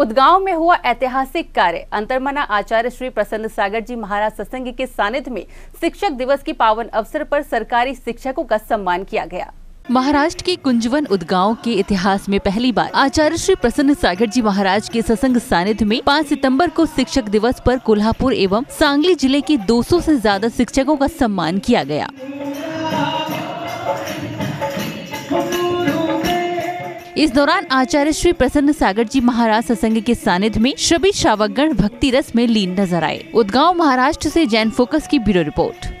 उदगांव में हुआ ऐतिहासिक कार्य। अंतर्मना आचार्य श्री प्रसन्न सागर जी महाराज सत्संगी के सानिध्य में शिक्षक दिवस के पावन अवसर पर सरकारी शिक्षकों का सम्मान किया गया। महाराष्ट्र के कुंजवन उदगांव के इतिहास में पहली बार आचार्य श्री प्रसन्न सागर जी महाराज के सत्संग सानिध्य में 5 सितंबर को शिक्षक दिवस पर कोल्हापुर एवं सांगली जिले के 200 से ज्यादा शिक्षकों का सम्मान किया गया। इस दौरान आचार्य श्री प्रसन्न सागर जी महाराज सत्संग के सानिध्य में श्रवित श्रावकगण भक्ति रस में लीन नजर आए। उदगांव महाराष्ट्र से जैन फोकस की ब्यूरो रिपोर्ट।